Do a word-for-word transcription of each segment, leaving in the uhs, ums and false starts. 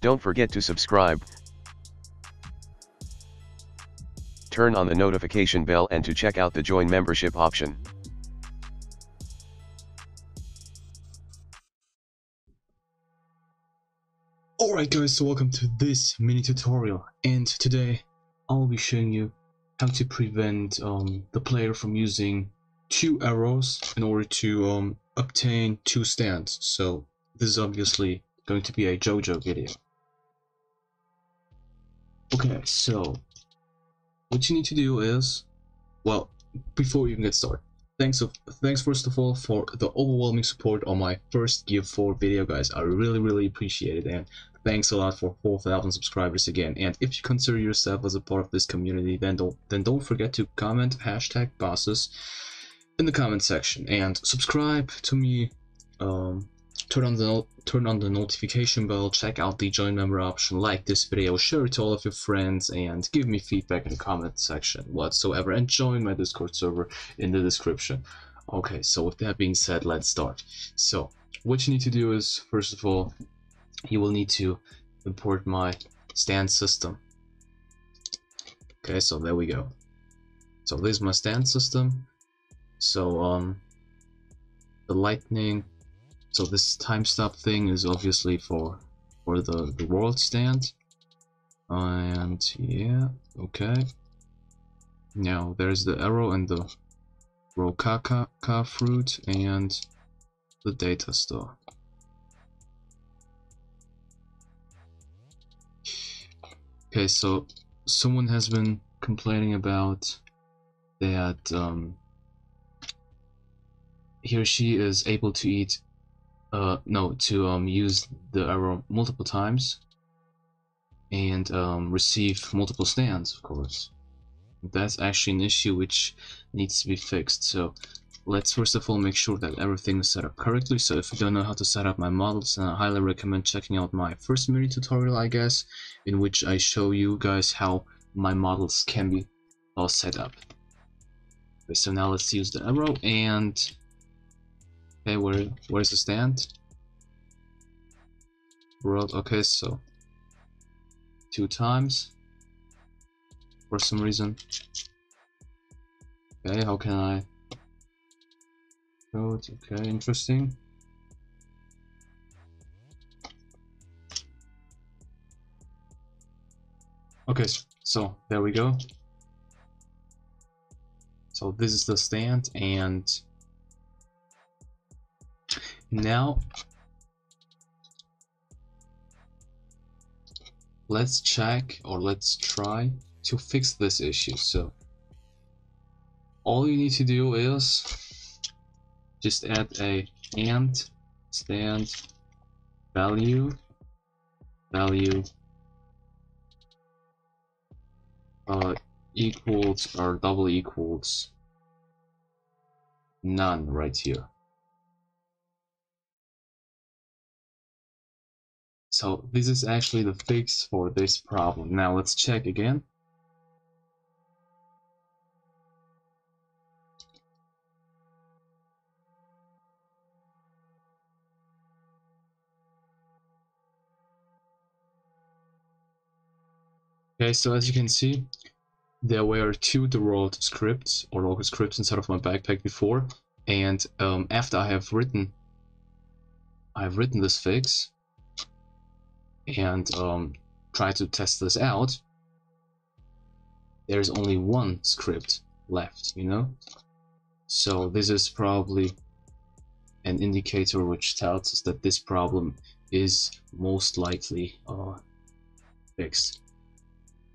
Don't forget to subscribe, turn on the notification bell, and to check out the join membership option. Alright guys, so welcome to this mini tutorial, and today I'll be showing you how to prevent um, the player from using two arrows in order to um, obtain two stands. So this is obviously going to be a JoJo video. Okay, so what you need to do is, well, before you can get started, thanks of thanks first of all for the overwhelming support on my first Gear four video, guys. I really really appreciate it, and thanks a lot for four thousand subscribers again. And if you consider yourself as a part of this community, then don't then don't forget to comment hashtag bosses in the comment section and subscribe to me. Um, turn on the no turn on the notification bell, check out the join member option, like this video, share it to all of your friends, and give me feedback in the comment section whatsoever, and join my Discord server in the description. Okay, so with that being said, let's start. So what you need to do is, first of all, you will need to import my stand system. Okay, so there we go. So this is my stand system. So um the lightning, so this time stop thing is obviously for for the, the world stand. And yeah, okay. Now there's the arrow and the rokaka fruit and the data store. Okay, so someone has been complaining about that um, he or she is able to eat Uh, no, to um, use the arrow multiple times and um, receive multiple stands, of course. That's actually an issue which needs to be fixed. So let's first of all make sure that everything is set up correctly. So if you don't know how to set up my models, then I highly recommend checking out my first mini tutorial, I guess, in which I show you guys how my models can be all set up. Okay, so now let's use the arrow and... okay, where where's the stand? World. Okay, so two times for some reason. Okay, how can I code? Okay, interesting. Okay, so there we go. So this is the stand, and now let's check, or let's try to fix this issue. So all you need to do is just add a and stand value value uh, equals or double equals none right here. So this is actually the fix for this problem. Now let's check again. Okay, so as you can see, there were two the world scripts or local scripts inside of my backpack before, and um, after I have written, I've written this fix and um, try to test this out, there's only one script left, you know? So this is probably an indicator which tells us that this problem is most likely uh, fixed.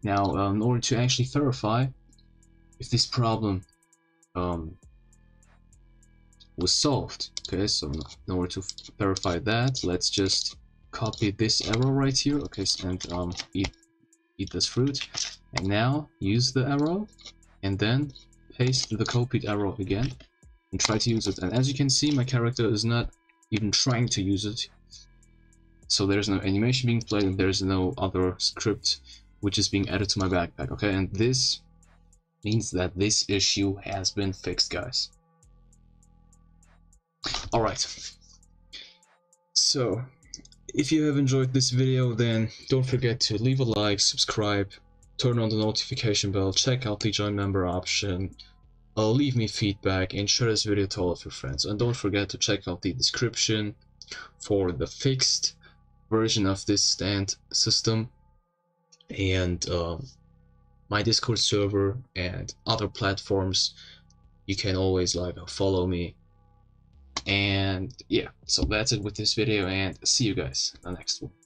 Now, uh, in order to actually verify if this problem um, was solved, okay, so in order to verify that, let's just copy this arrow right here, okay, and um, eat, eat this fruit, and now use the arrow, and then paste the copied arrow again, and try to use it. And as you can see, my character is not even trying to use it, so there's no animation being played, and there's no other script which is being added to my backpack, okay, and this means that this issue has been fixed, guys. Alright, so If you have enjoyed this video, then don't forget to leave a like, subscribe, turn on the notification bell, check out the join member option, uh, leave me feedback, and share this video to all of your friends. And don't forget to check out the description for the fixed version of this stand system, and um, my Discord server and other platforms. You can always like follow me. And yeah, so that's it with this video, and see you guys in the next one.